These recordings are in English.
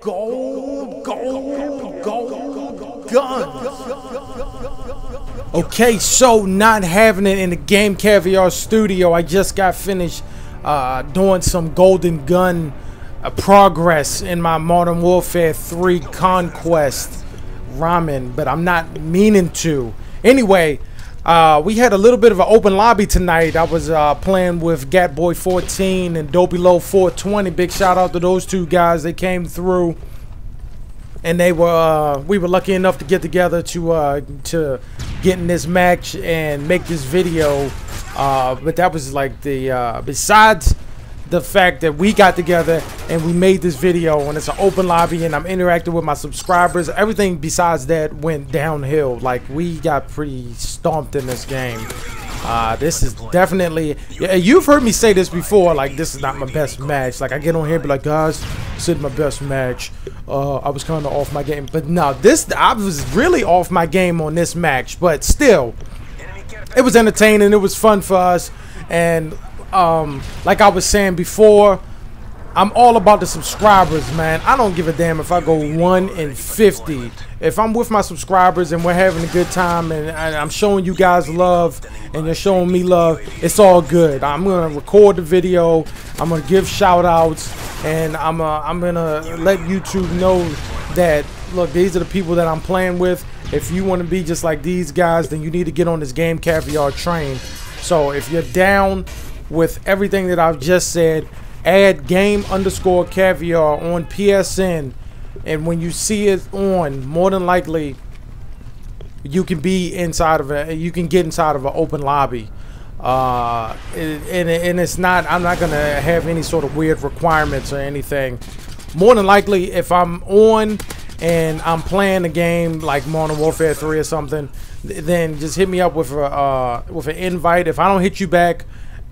Go. Okay, so not having it in the Game Caviar studio. I just got finished doing some golden gun progress in my Modern Warfare 3 Conquest ramen, but I'm not meaning to. Anyway, we had a little bit of an open lobby tonight. I was playing with gatboy14 and dopeylo420. Big shout out to those two guys. They came through, and they were we were lucky enough to get together to get in this match and make this video. But that was like the besides the fact that we got together and we made this video, and it's an open lobby, and I'm interacting with my subscribers. Everything besides that went downhill. Like, we got pretty stomped in this game. This is definitely, you've heard me say this before, like, this is not my best match. Like, I get on here and be like, guys, this is my best match. I was kind of off my game. But no, this, I was really off my game on this match. But still, it was entertaining. It was fun for us. And like I was saying before, I'm all about the subscribers, man. I don't give a damn if I go 1 in 50. If I'm with my subscribers and we're having a good time and I'm showing you guys love and you're showing me love, it's all good. I'm gonna record the video, I'm gonna give shout outs, and I'm gonna let YouTube know that, look, these are the people that I'm playing with. If you want to be just like these guys, then you need to get on this Game Caviar train. So if you're down with everything that I've just said, add Game_Caviar on PSN, and when you see it on, more than likely you can be inside of it. You can get inside of an open lobby, and it's not, I'm not gonna have any sort of weird requirements or anything. More than likely, if I'm on and I'm playing a game like Modern Warfare 3 or something, then just hit me up with a with an invite. If I don't hit you back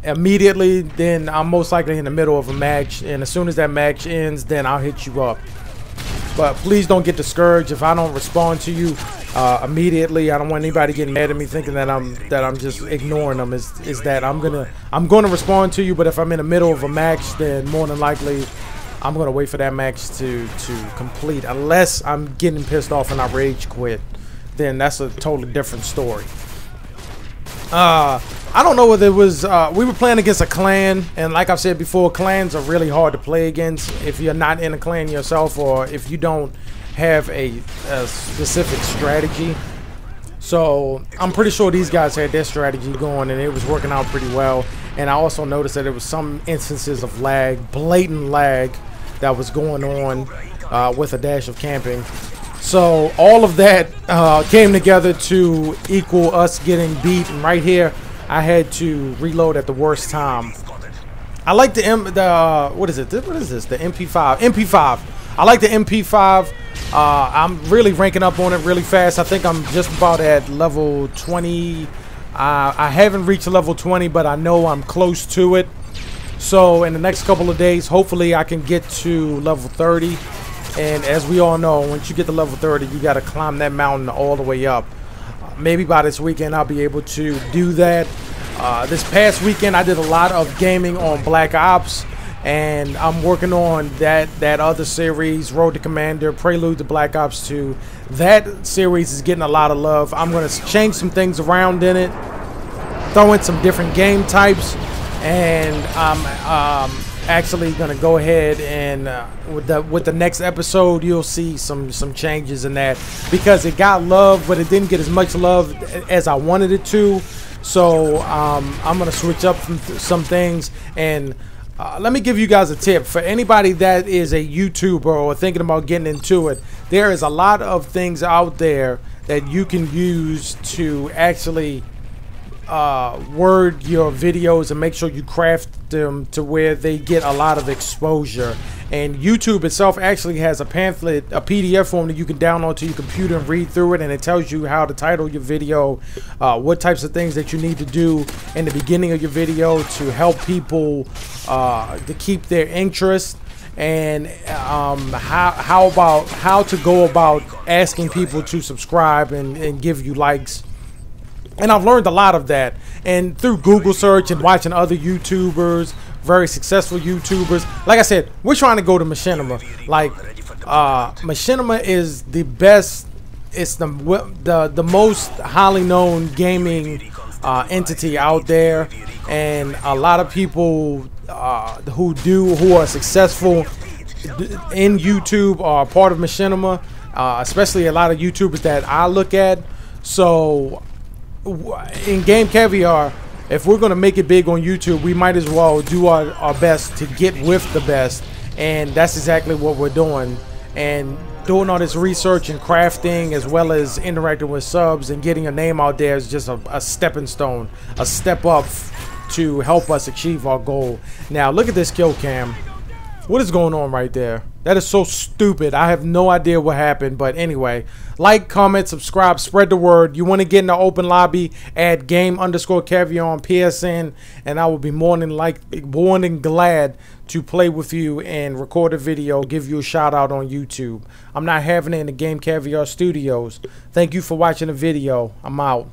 immediately, then I'm most likely in the middle of a match, and as soon as that match ends, then I'll hit you up. But please don't get discouraged if I don't respond to you immediately. I don't want anybody getting mad at me thinking that I'm just ignoring them. Is that I'm gonna respond to you, but if I'm in the middle of a match, then more than likely I'm gonna wait for that match to complete, unless I'm getting pissed off and I rage quit. Then that's a totally different story. I don't know whether it was we were playing against a clan, and like I've said before, clans are really hard to play against if you're not in a clan yourself, or if you don't have a specific strategy. So I'm pretty sure these guys had their strategy going, and it was working out pretty well. And I also noticed that there was some instances of lag, blatant lag, that was going on with a dash of camping. So all of that came together to equal us getting beat. And right here, I had to reload at the worst time. I like the MP5. I like the MP5. I'm really ranking up on it really fast. I think I'm just about at level 20. I haven't reached level 20, but I know I'm close to it. So in the next couple of days, hopefully I can get to level 30. And as we all know, once you get to level 30, you got to climb that mountain all the way up. Maybe by this weekend I'll be able to do that. This past weekend I did a lot of gaming on Black Ops, and I'm working on that other series, Road to Commander, Prelude to Black Ops 2. That series is getting a lot of love. I'm going to change some things around in it, throw in some different game types, and I'm actually going to go ahead and with the next episode you'll see some changes in that, because it got love but it didn't get as much love as I wanted it to. So I'm going to switch up some things. And let me give you guys a tip for anybody that is a YouTuber or thinking about getting into it. There is a lot of things out there that you can use to actually word your videos and make sure you craft them to where they get a lot of exposure. And YouTube itself actually has a pamphlet, a PDF form that you can download to your computer and read through it, and it tells you how to title your video, what types of things that you need to do in the beginning of your video to help people to keep their interest, and how to go about asking people to subscribe and give you likes. And I've learned a lot of that, and through Google search and watching other YouTubers, very successful YouTubers. Like I said, we're trying to go to Machinima. Like, Machinima is the best. It's the most highly known gaming entity out there, and a lot of people who are successful in YouTube are part of Machinima, especially a lot of YouTubers that I look at. So in Game Caviar, if we're gonna make it big on YouTube, we might as well do our best to get with the best, and that's exactly what we're doing. And doing all this research and crafting, as well as interacting with subs and getting a name out there, is just a stepping stone, a step up to help us achieve our goal. Now look at this kill cam. What is going on right there? That is so stupid. I have no idea what happened, but anyway, like, comment, subscribe, spread the word. You want to get in the open lobby at Game_Caviar on PSN, and I will be more than glad to play with you and record a video, give you a shout out on YouTube. I'm not having it in the Game Caviar studios. Thank you for watching the video. I'm out.